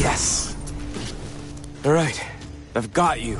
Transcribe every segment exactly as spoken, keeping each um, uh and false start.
Yes. All right. I've got you.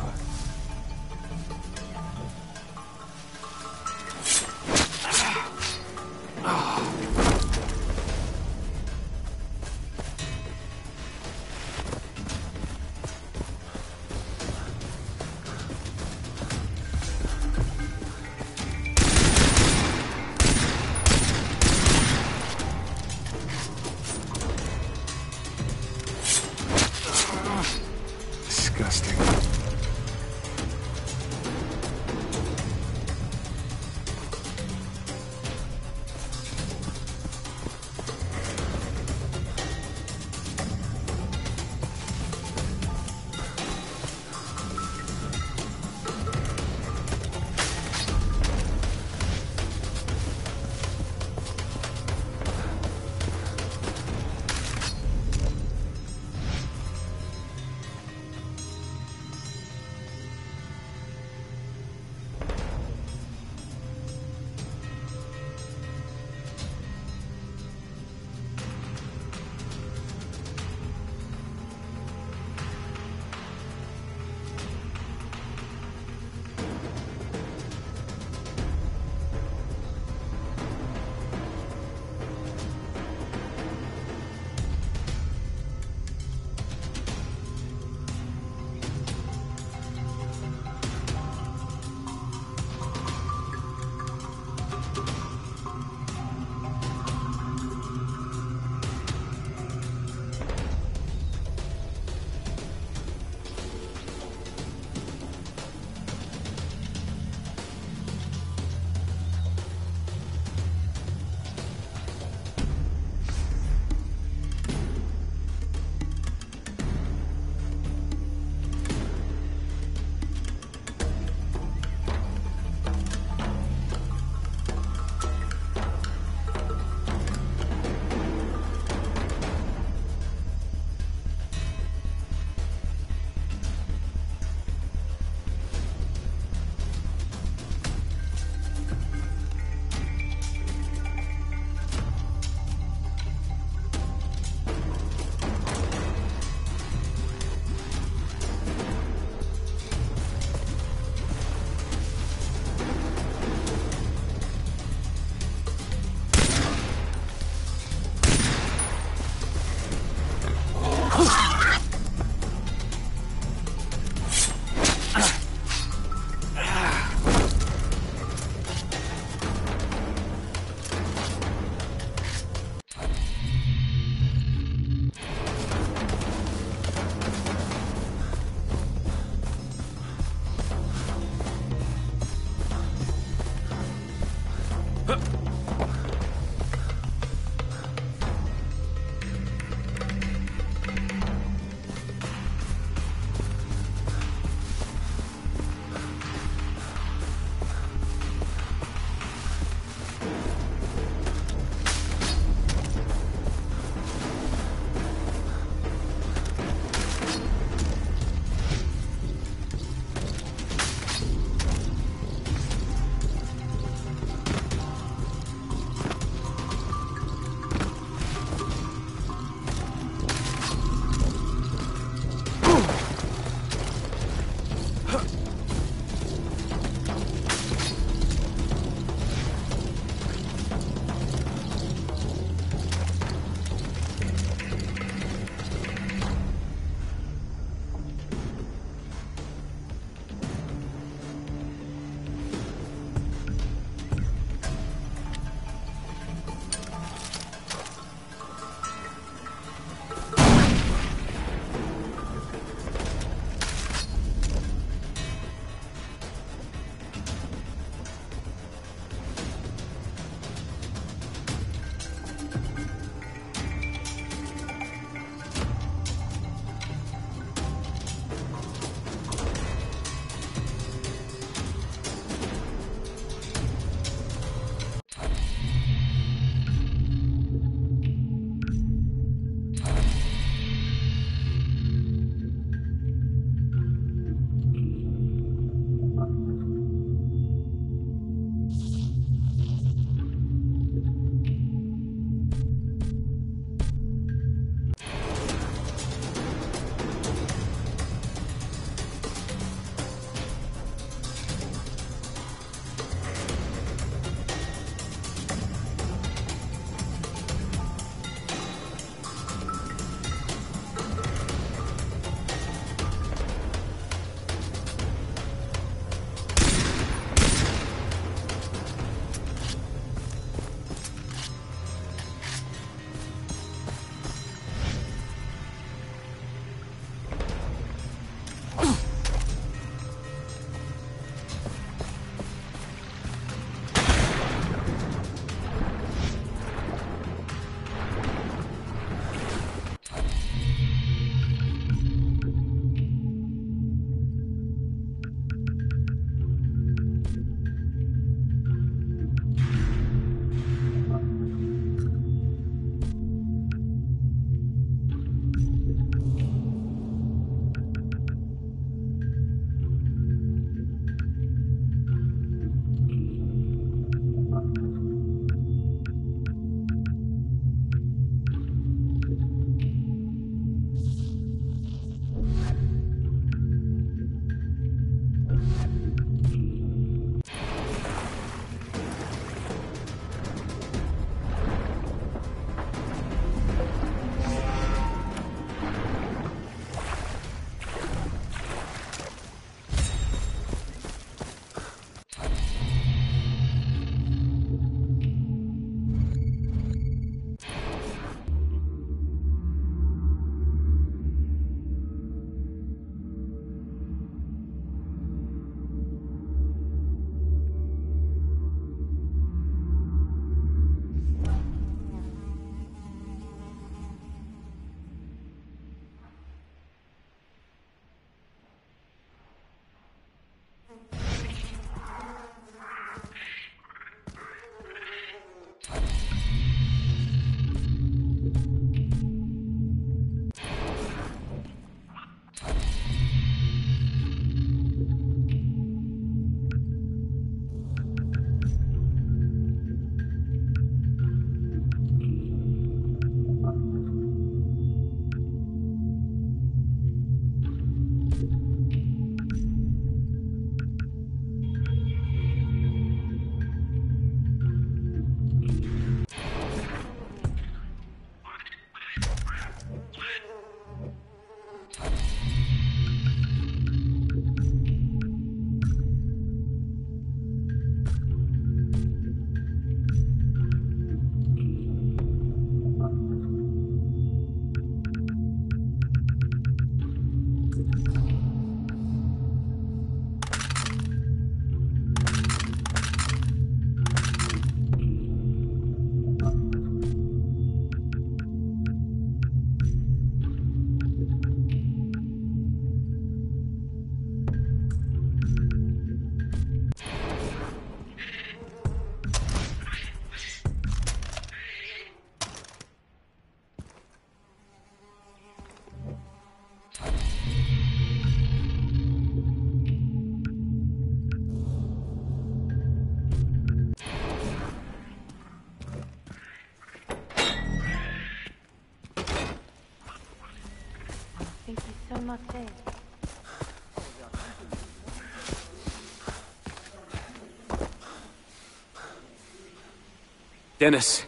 Dennis,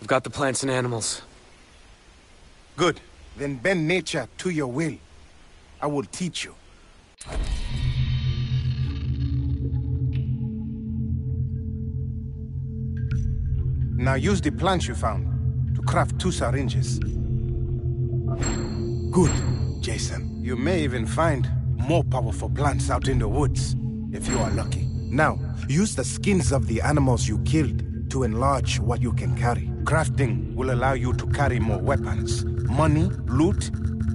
I've got the plants and animals. Good. Then bend nature to your will. I will teach you. Now use the plants you found to craft two syringes. Good, Jason. You may even find more powerful plants out in the woods, if you are lucky. Now, use the skins of the animals you killed to enlarge what you can carry. Crafting will allow you to carry more weapons, money, loot,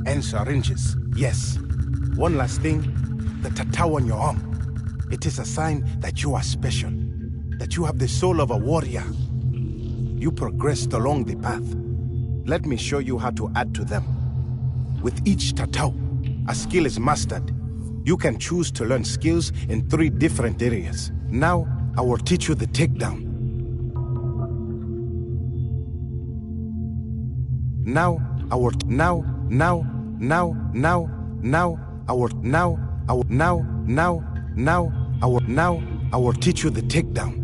and syringes. Yes. One last thing, the tatau on your arm. It is a sign that you are special, that you have the soul of a warrior. You progressed along the path. Let me show you how to add to them. With each tatau, a skill is mastered. You can choose to learn skills in three different areas. Now, I will teach you the takedown. Now, I will now, now, now, now, now, I will now, I will now, now, now, I will now, I will teach you the takedown.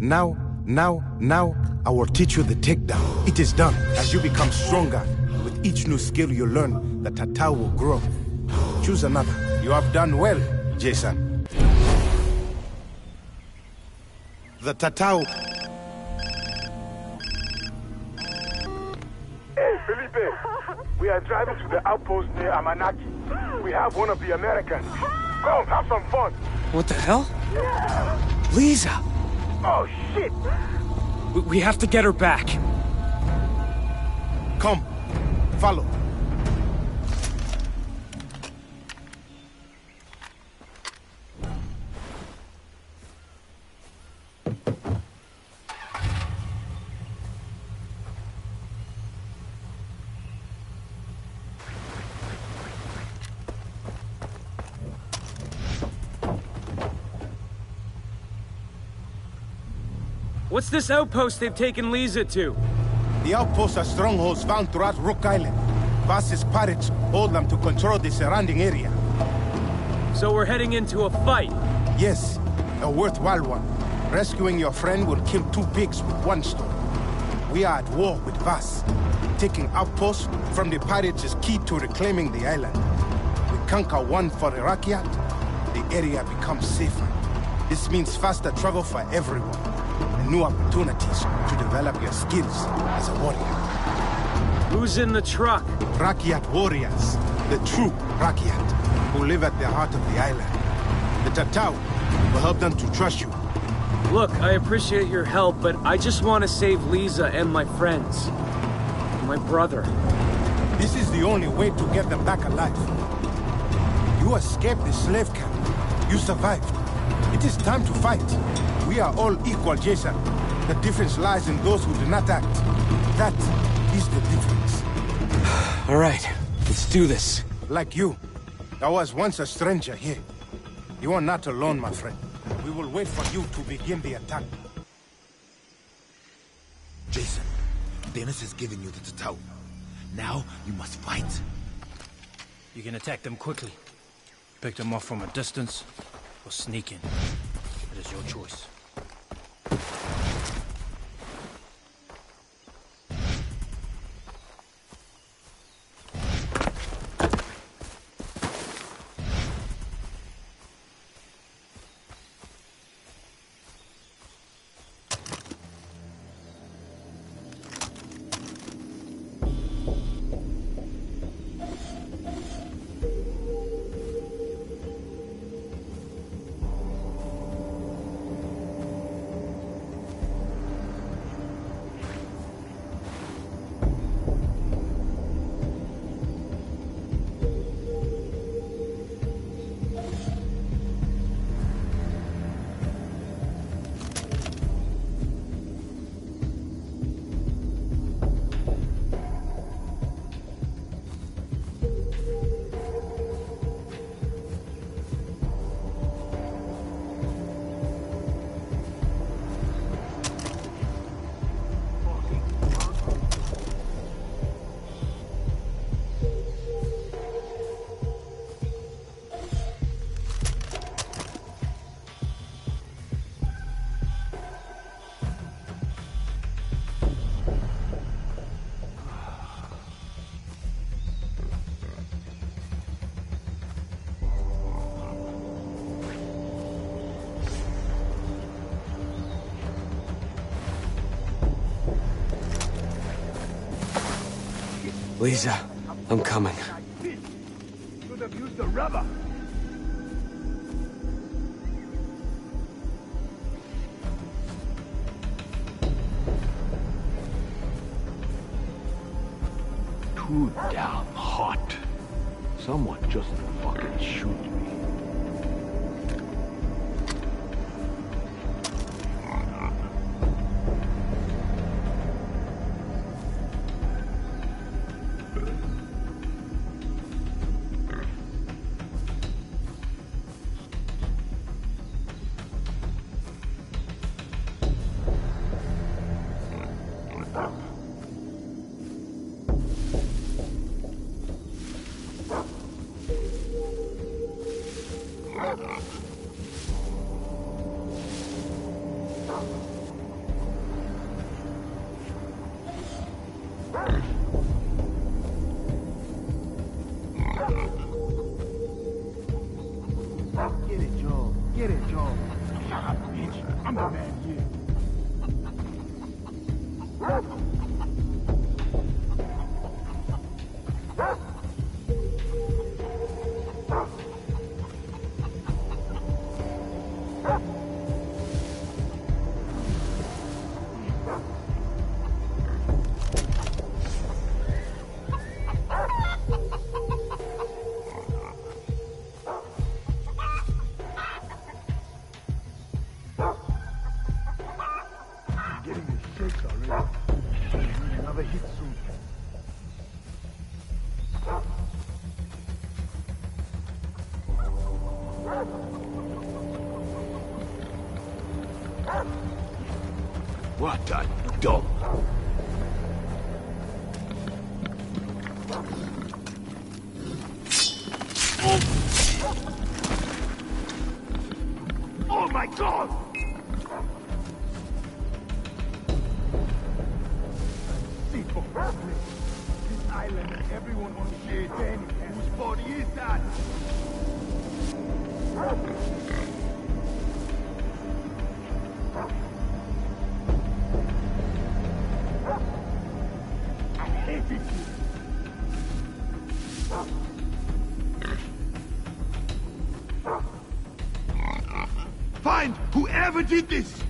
Now, now, now, I will teach you the takedown. It is done. As you become stronger, with each new skill you learn, the tatau will grow. Choose another. You have done well, Jason. The tatau. Hey, Felipe. We are driving to the outpost near Amanaki. We have one of the Americans. Come, have some fun. What the hell? Yeah. Lisa. Oh, shit. We have to get her back. Come, follow. What's this outpost they've taken Lisa to? The outposts are strongholds found throughout Rook Island. Vaas's pirates hold them to control the surrounding area. So we're heading into a fight? Yes, a worthwhile one. Rescuing your friend will kill two pigs with one stone. We are at war with Vaas. Taking outposts from the pirates is key to reclaiming the island. We conquer one for the Rakyat, the area becomes safer. This means faster travel for everyone. New opportunities to develop your skills as a warrior. Who's in the truck? Rakyat warriors, the true Rakyat, who live at the heart of the island. The tatau will help them to trust you. Look, I appreciate your help, but I just want to save Lisa and my friends. And my brother. This is the only way to get them back alive. You escaped the slave camp. You survived. It is time to fight. We are all equal, Jason. The difference lies in those who do not act. That is the difference. All right, let's do this. Like you, I was once a stranger here. You are not alone, my friend. We will wait for you to begin the attack. Jason, Dennis has given you the tatau. Now you must fight. You can attack them quickly. Pick them off from a distance, or sneak in. It is your choice. Lisa, I'm coming. Should have used the rubber. Too damn hot. Someone just fucking shoot me. What a dog! Oh my God! See, for this island, everyone on shade. Dennis, whose body is that? Did this?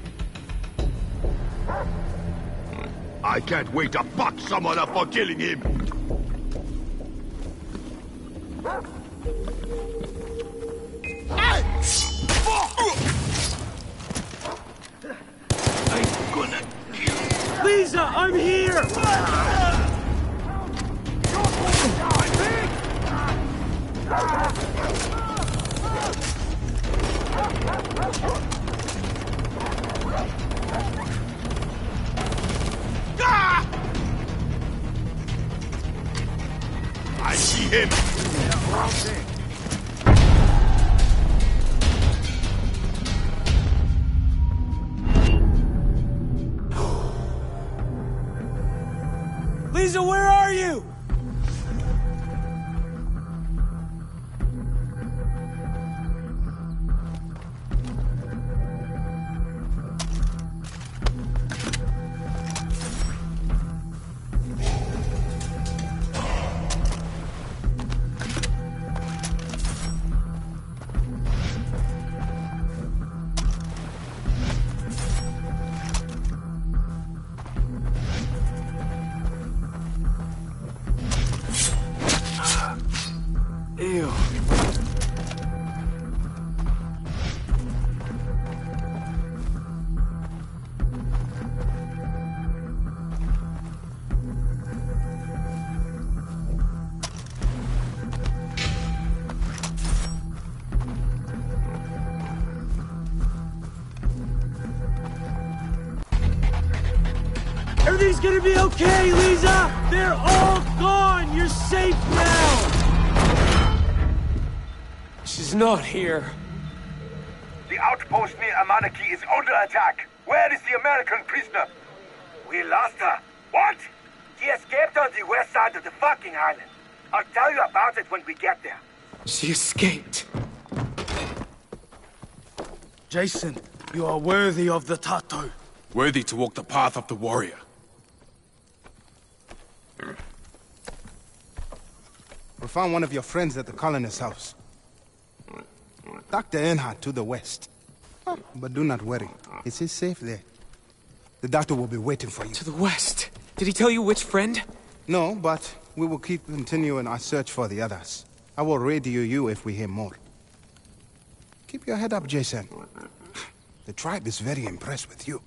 I can't wait to fuck someone up for killing him. I'm gonna kill you. Lisa, I'm here. Him. Lisa, where are you? Everything's gonna be okay, Lisa! They're all gone! You're safe now! She's not here. The outpost near Amanaki is under attack. Where is the American prisoner? We lost her. What? She escaped on the west side of the fucking island. I'll tell you about it when we get there. She escaped. Jason, you are worthy of the Tatau. Worthy to walk the path of the warrior. We found one of your friends at the colonist's house. Doctor Earnhardt to the west. But do not worry. It is safe there. The doctor will be waiting for you. To the west? Did he tell you which friend? No, but we will keep continuing our search for the others. I will radio you if we hear more. Keep your head up, Jason. The tribe is very impressed with you.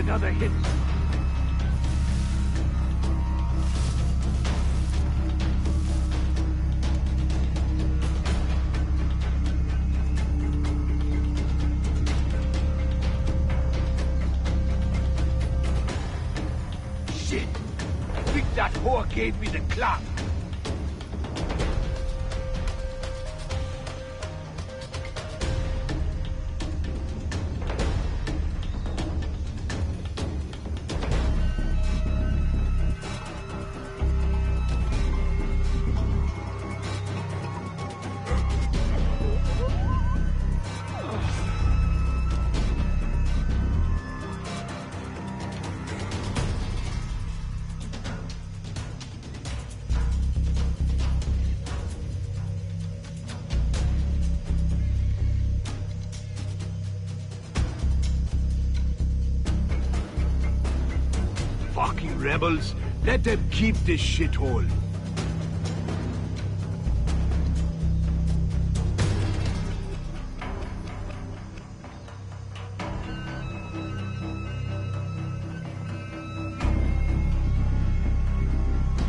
Another hit. Shit! I think that whore gave me the clock. Rebels, let them keep this shithole.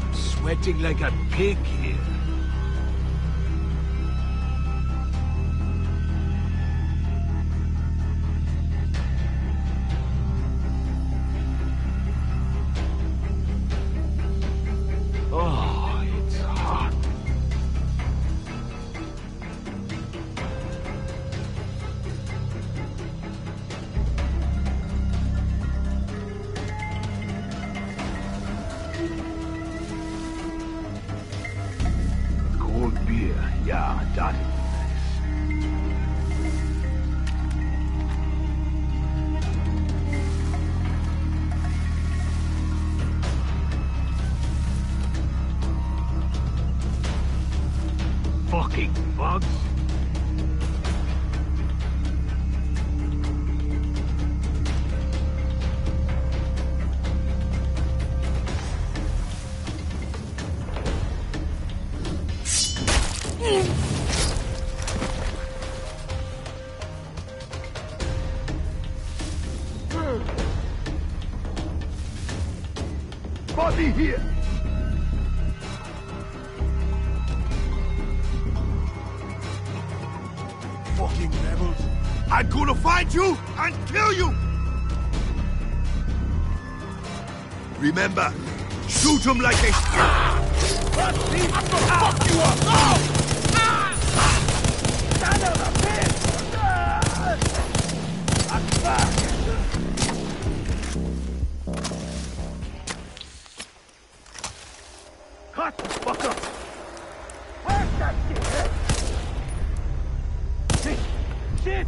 I'm sweating like a pig here. fucking bugs. Body here. Fucking rebels! I'm gonna find you and kill you. Remember, shoot them like they. I'm gonna fuck you up. No! Son of a bitch! I'm back. Cut the fuck up! Where's that shit? Shit! Shit!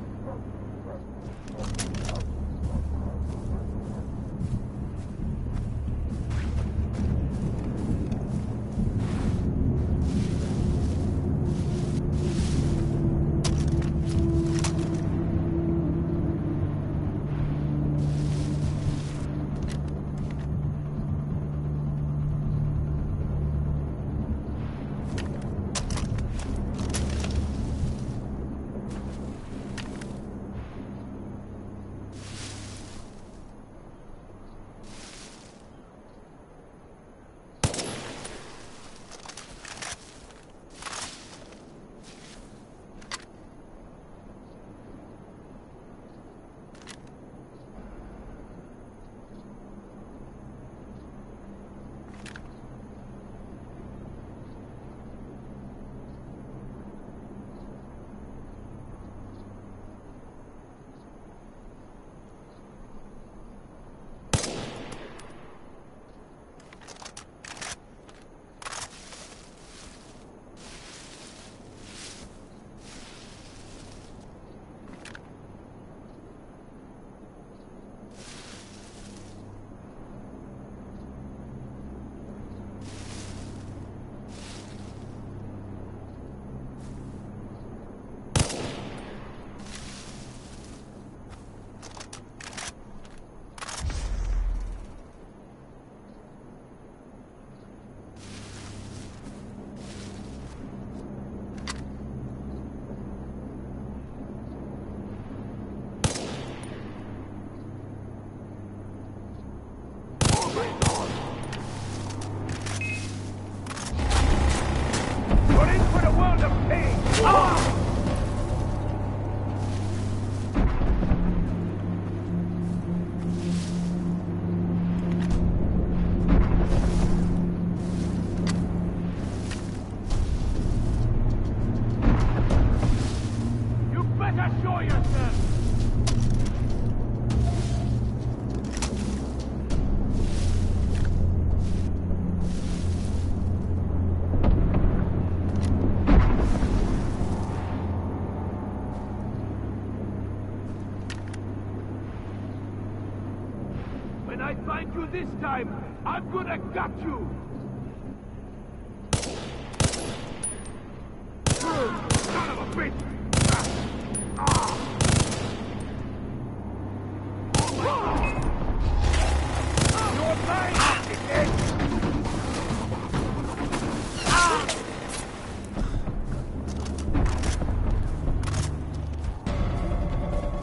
This time, I'm gonna gut you! Son of a bitch! Come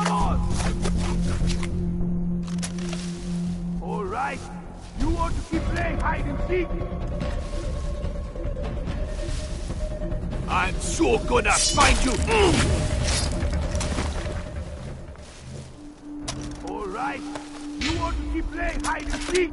on! All right, you want to keep playing hide and seek? I'm sure gonna find you. Mm. All right, you want to keep playing hide and seek?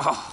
Oh.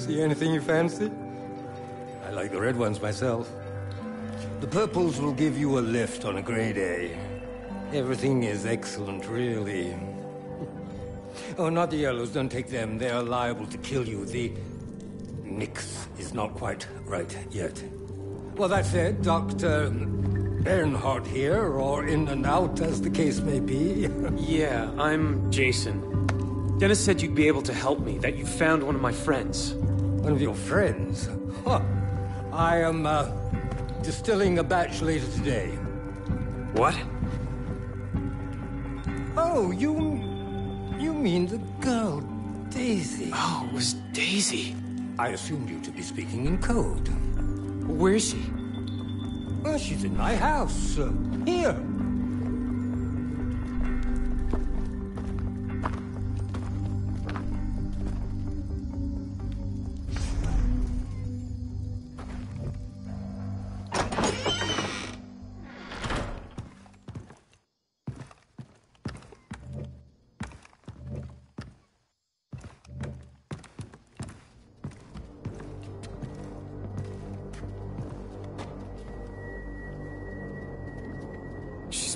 See anything you fancy? I like the red ones myself. The purples will give you a lift on a grey day. Everything is excellent, really. Oh, not the yellows. Don't take them. They are liable to kill you. The mix is not quite right yet. Well, that said, Doctor Earnhardt here, or in and out, as the case may be. Yeah, I'm Jason. Dennis said you'd be able to help me, that you found one of my friends. One of your friends? Huh. I am, uh, distilling a batch later today. What? Oh, you... you mean the girl, Daisy. Oh, it was Daisy. I assumed you to be speaking in code. Where is she? Well, she's in my house. Uh, here.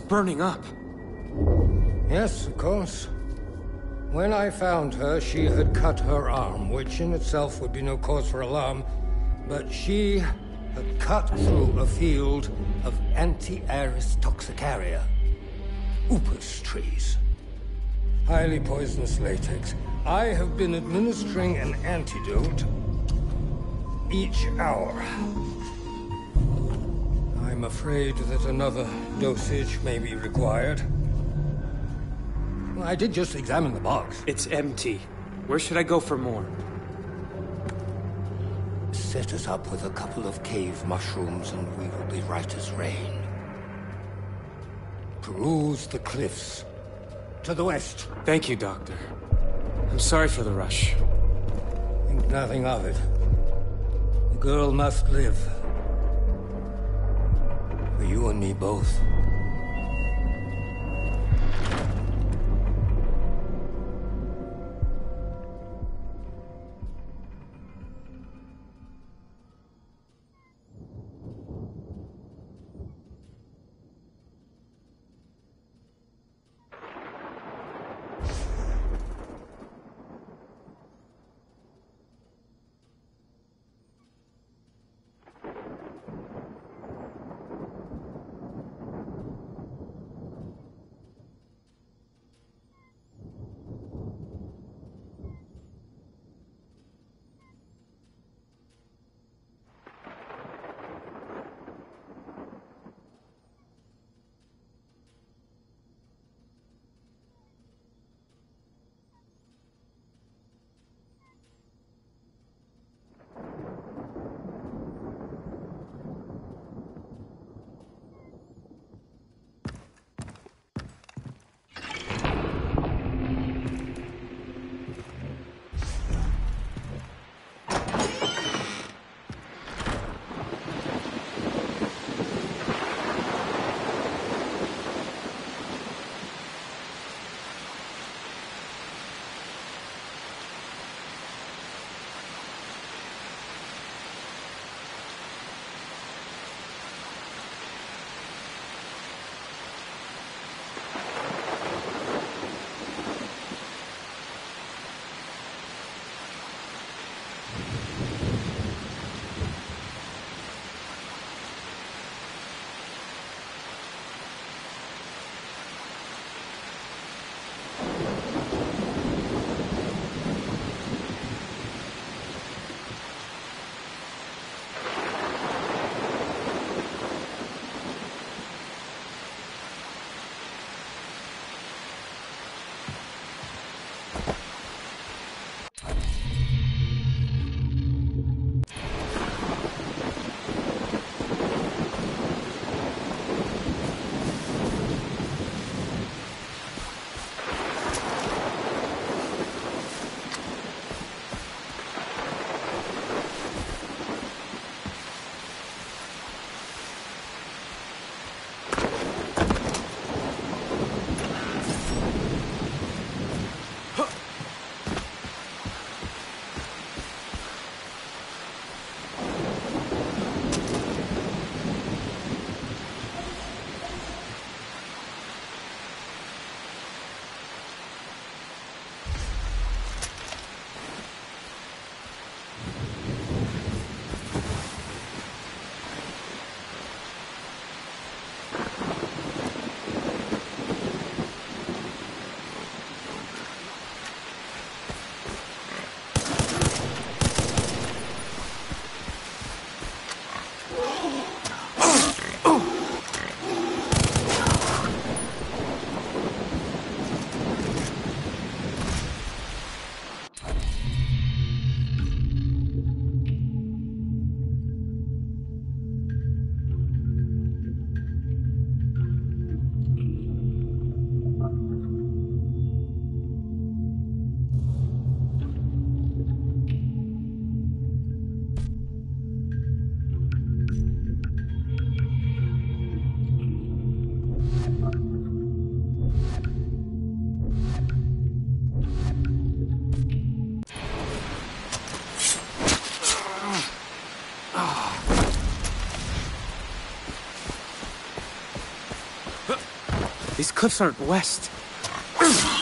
Burning up. Yes, of course. When I found her, she had cut her arm, which in itself would be no cause for alarm, but she had cut through a field of anti-airis toxicaria, upas trees. Highly poisonous latex. I have been administering an antidote each hour. I'm afraid that another dosage may be required. I did just examine the box. It's empty. Where should I go for more? Set us up with a couple of cave mushrooms and we will be right as rain. Peruse the cliffs. To the west. Thank you, Doctor. I'm sorry for the rush. Think nothing of it. The girl must live. You and me both. cliffs aren't west. Oh.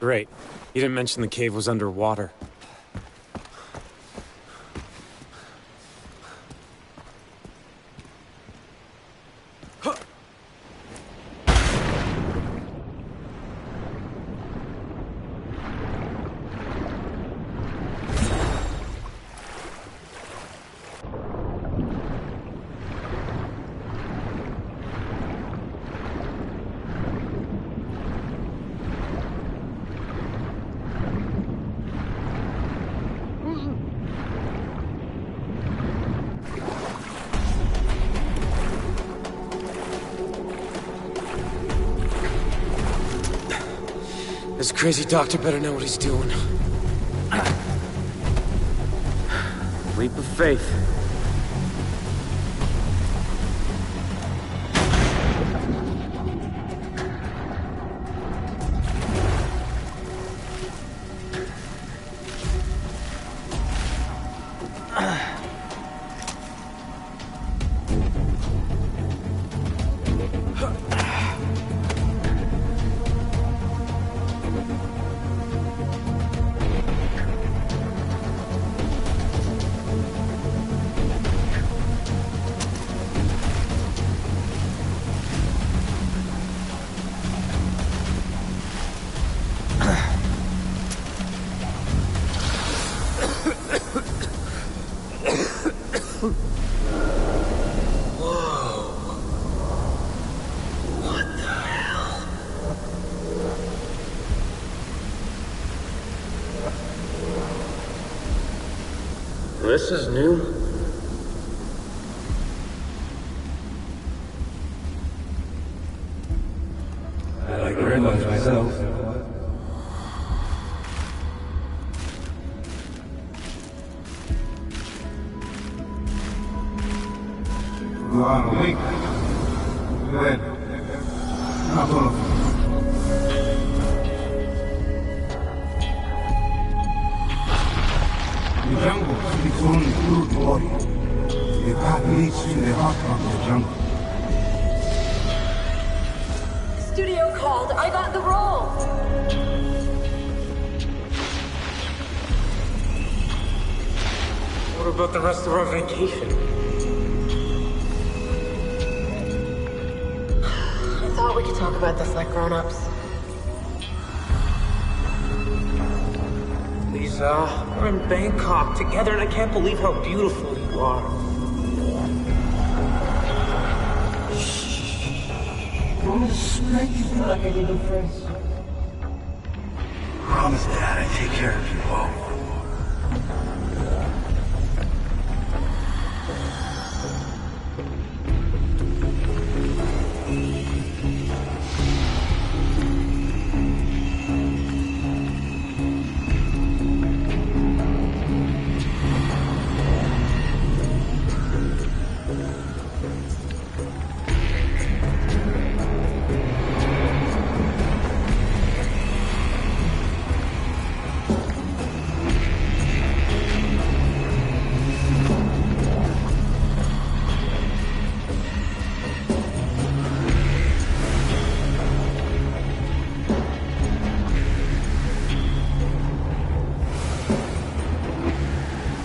Great. You didn't mention the cave was underwater. This crazy doctor better know what he's doing. Leap of faith. This is new. I like very much myself. One week. Then, not all of them. The jungle speaks only true glory. The path leads to the heart of the jungle. Studio called. I got the role. What about the rest of our vacation? I thought we could talk about this like grown-ups. Lisa, we're in Bangkok together, and I can't believe how beautiful you are. Shh. Promise to make you feel like a little prince. Promise, Dad, I take care of you both.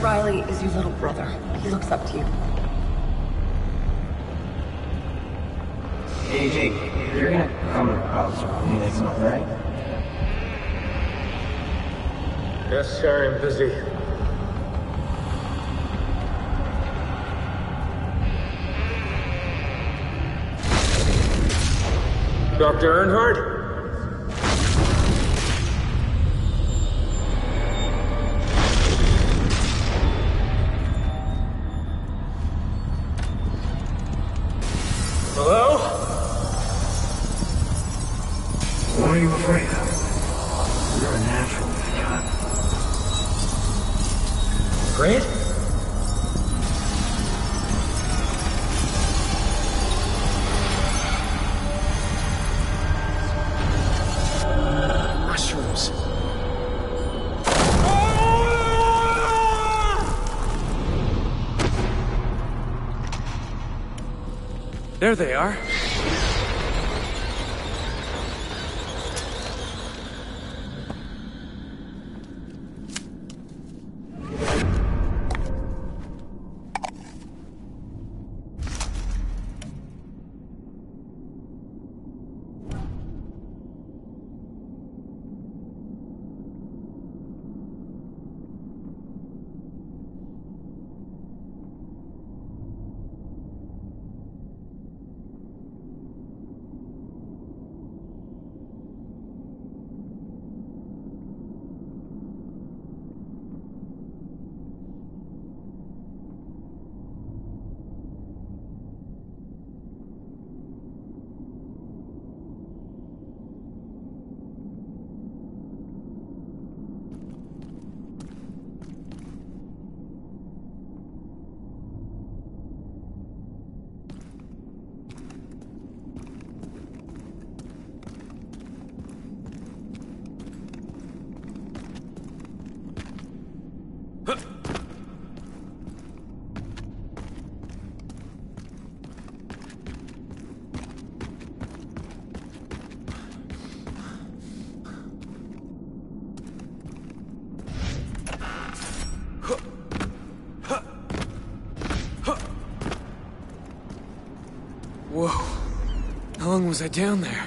Riley is your little brother. He looks up to you. Hey, Jake, you're gonna come to Alpha next month, right? Yes, sir, I'm busy. Doctor Earnhardt? There they are. Was I down there?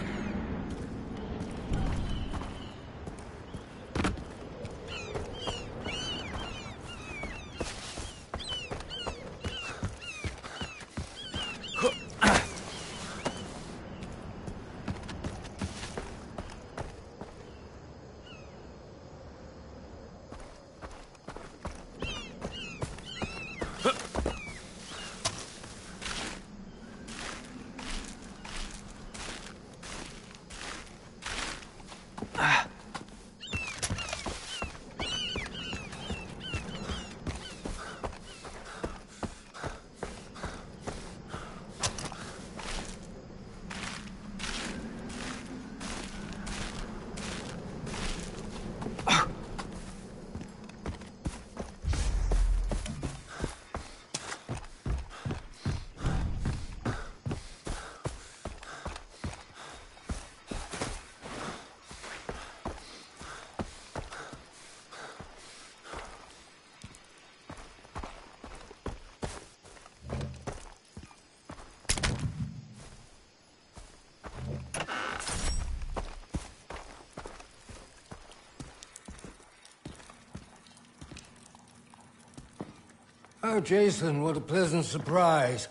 Oh, Jason, what a pleasant surprise.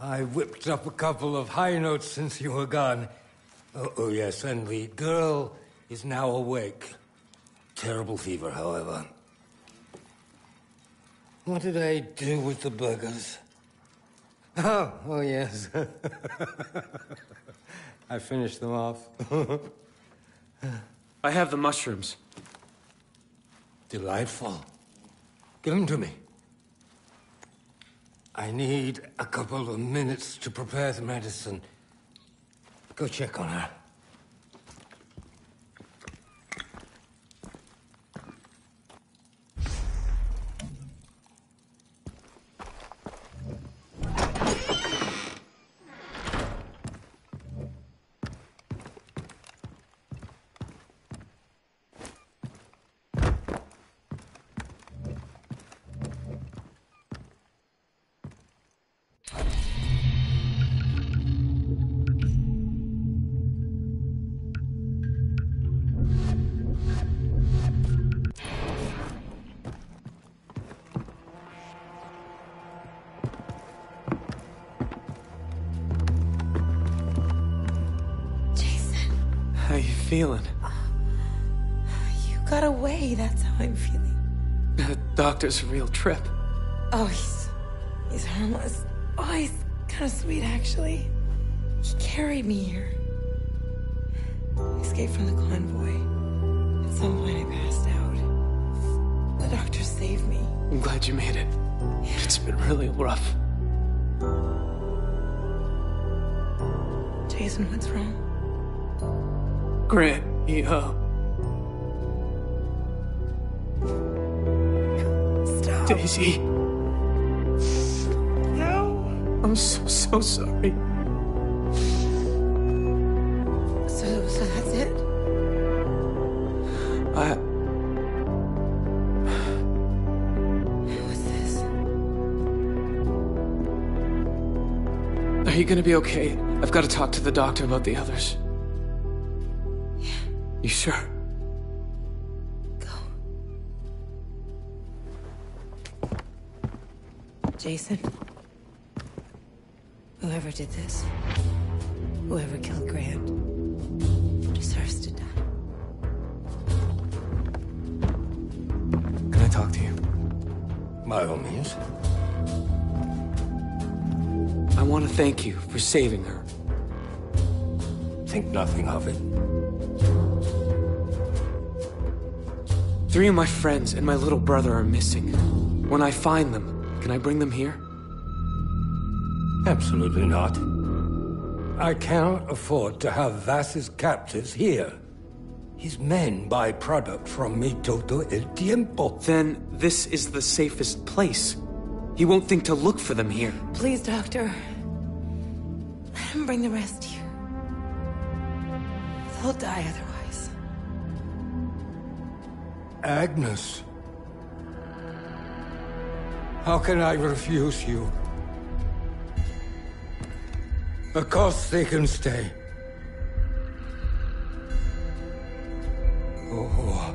I whipped up a couple of high notes since you were gone. Oh, oh yes, and the girl is now awake. Terrible fever, however. What did I do with the burgers? Oh, oh yes. I finished them off. I have the mushrooms. Delightful. Give them to me. I need a couple of minutes to prepare the medicine. Go check on her. feeling? Uh, you got away, that's how I'm feeling. The doctor's a real trip. Oh, he's... he's harmless. Oh, he's kind of sweet, actually. He carried me here. I escaped from the convoy. At some point, I passed out. The doctor saved me. I'm glad you made it. Yeah. It's been really rough. Jason, what's wrong? Grant, he, uh... Stop. Daisy. No. I'm so, so sorry. So, so that's it? I... What's this? Are you gonna be okay? I've got to talk to the doctor about the others. Yeah. You sure? Go. Jason. Whoever did this, whoever killed Grant, deserves to die. Can I talk to you? By all means. I want to thank you for saving her. Think nothing of it. Three of my friends and my little brother are missing. When I find them, can I bring them here? Absolutely not. I cannot afford to have Vaas's captives here. His men buy product from me todo el tiempo. Then this is the safest place. He won't think to look for them here. Please, Doctor. Let him bring the rest here. They'll die otherwise. Agnes. How can I refuse you? Of course they can stay. Oh,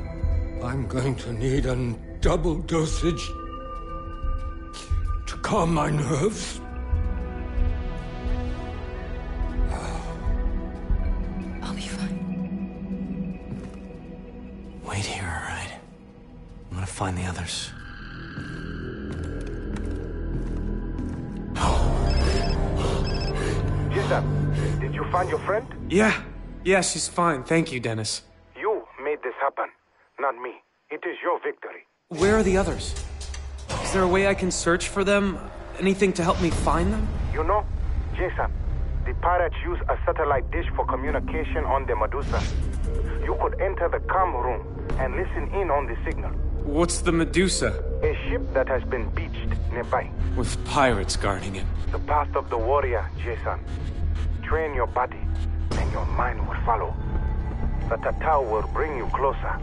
I'm going to need a double dosage. Calm my nerves. I'll be fine. Wait here, all right? I'm gonna find the others. Lisa, did you find your friend? Yeah. Yeah, she's fine. Thank you, Dennis. You made this happen, not me. It is your victory. Where are the others? Is there a way I can search for them? Anything to help me find them? You know, Jason, the pirates use a satellite dish for communication on the Medusa. You could enter the comm room and listen in on the signal. What's the Medusa? A ship that has been beached nearby. With pirates guarding it. The path of the warrior, Jason. Train your body, and your mind will follow. The Tatau will bring you closer.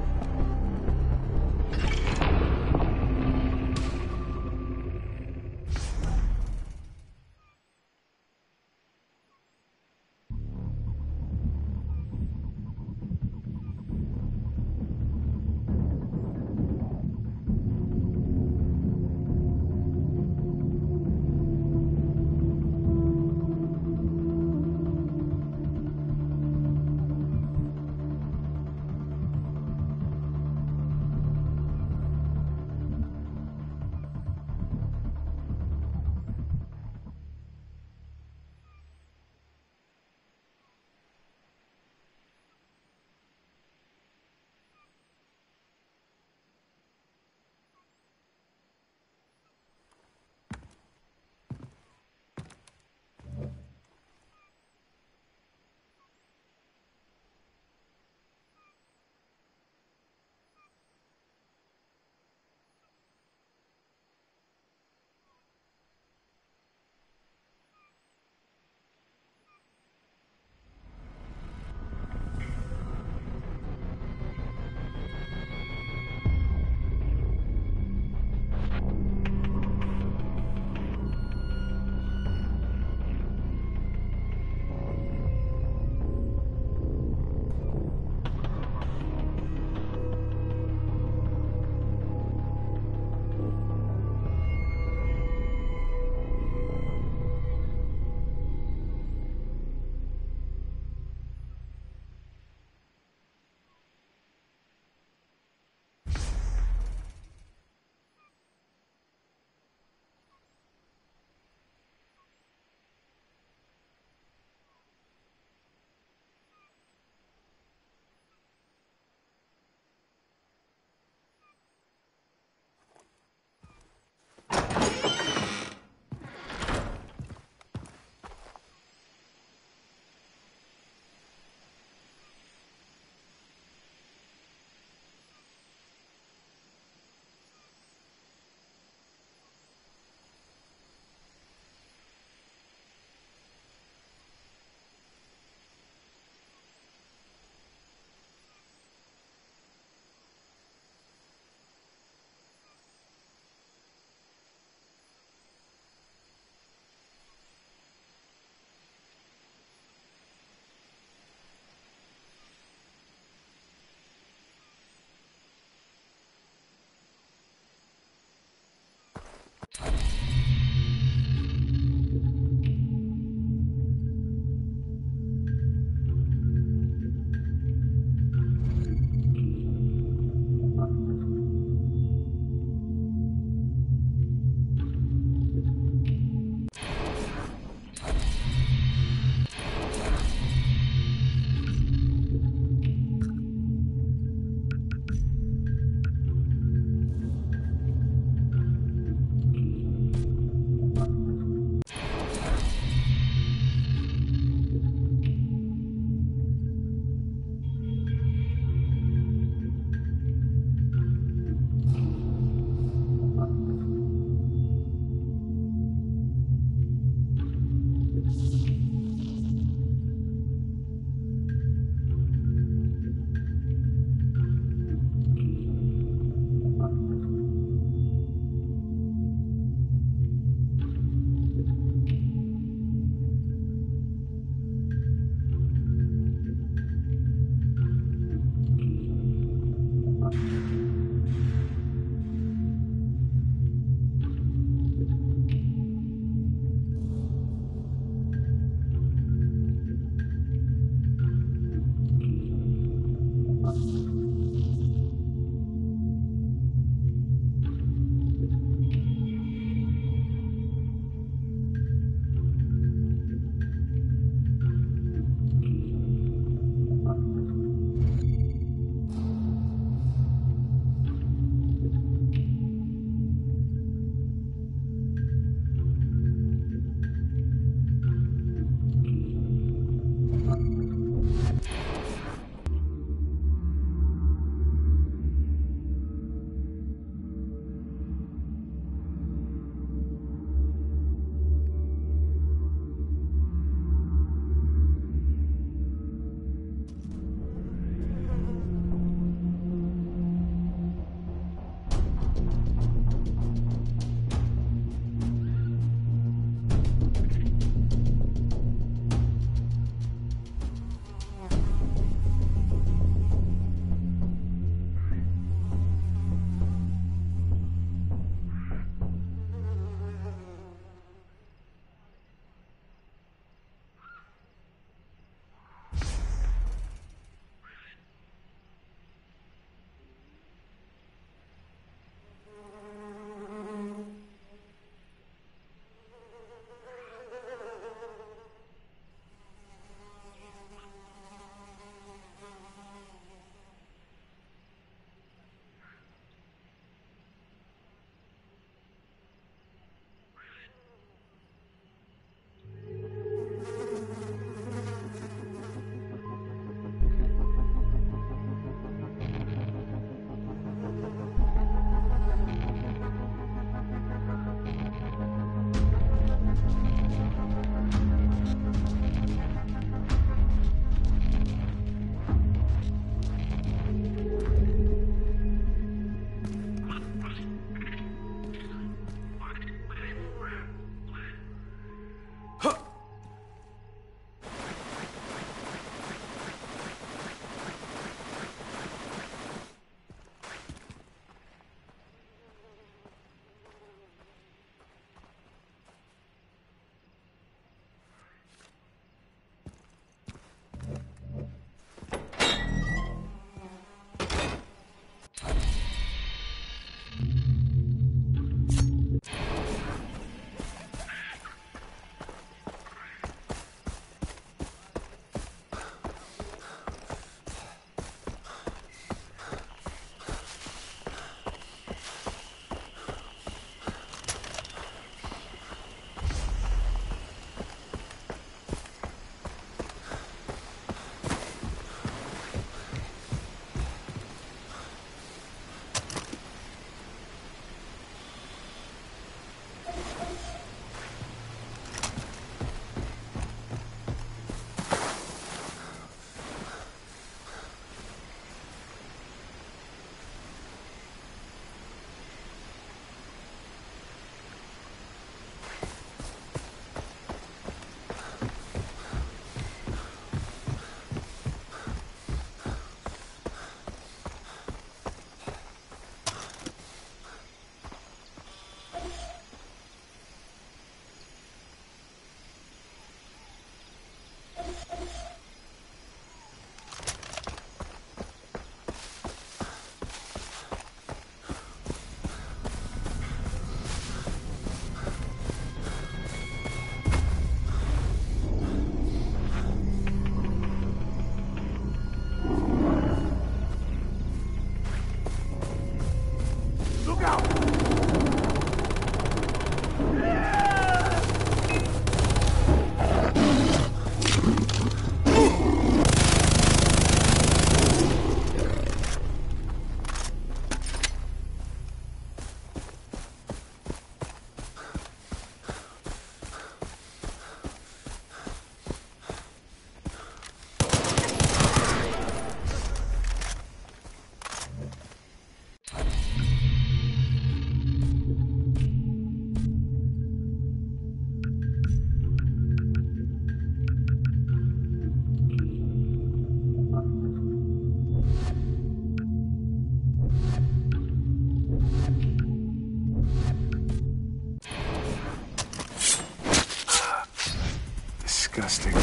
disgusting.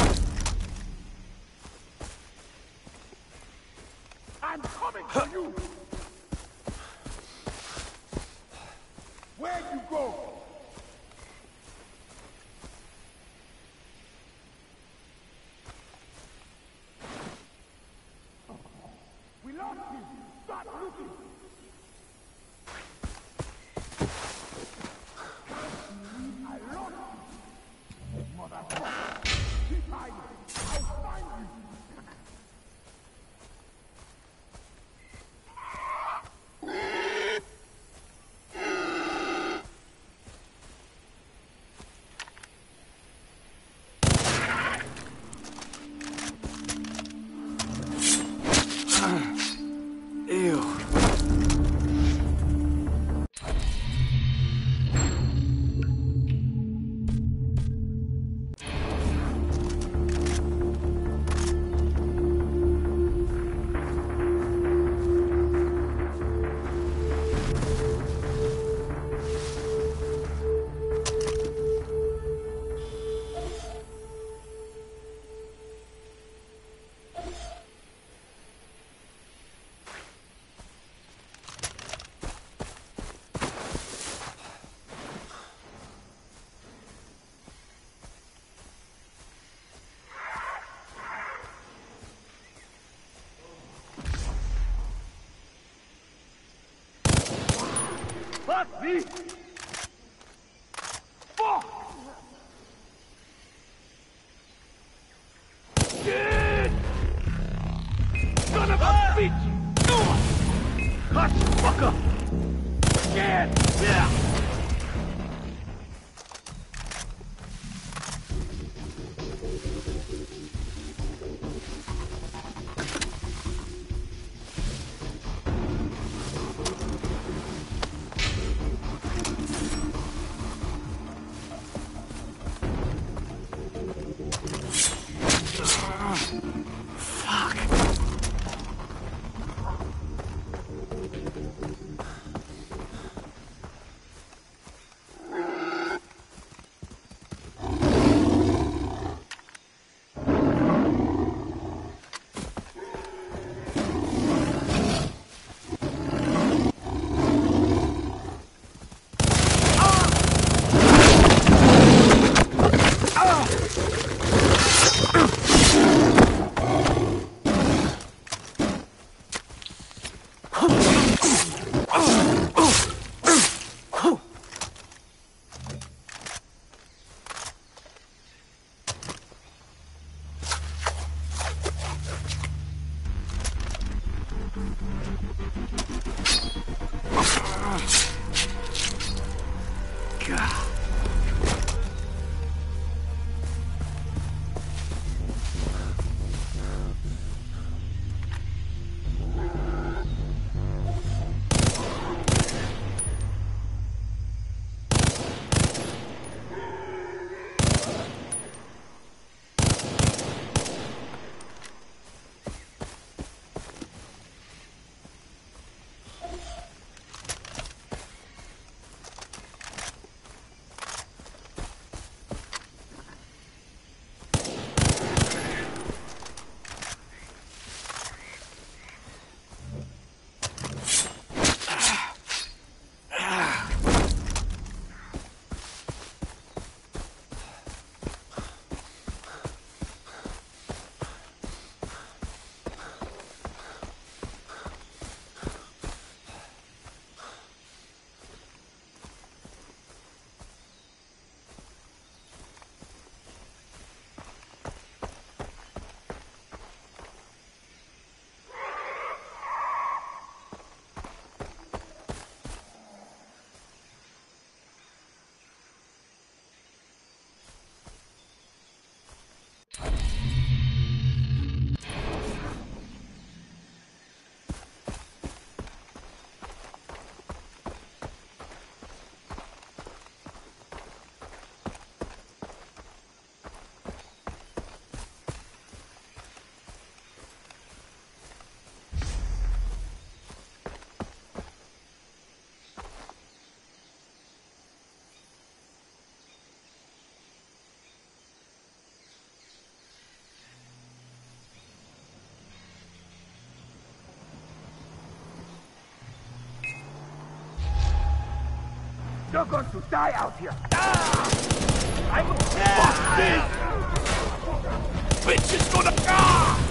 I'm coming for you! Where you go? We lost you! Stop looking! I lost you! Motherfucker! Keep hiding! I'll find you! Me? Fuck! Shit! Son of a ah. bitch! No! Hot fucker! Shit! Yeah! You're going to die out here. Ah! I will ah! fuck this! Bitch is gonna ah!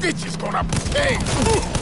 Bitch is gonna pay!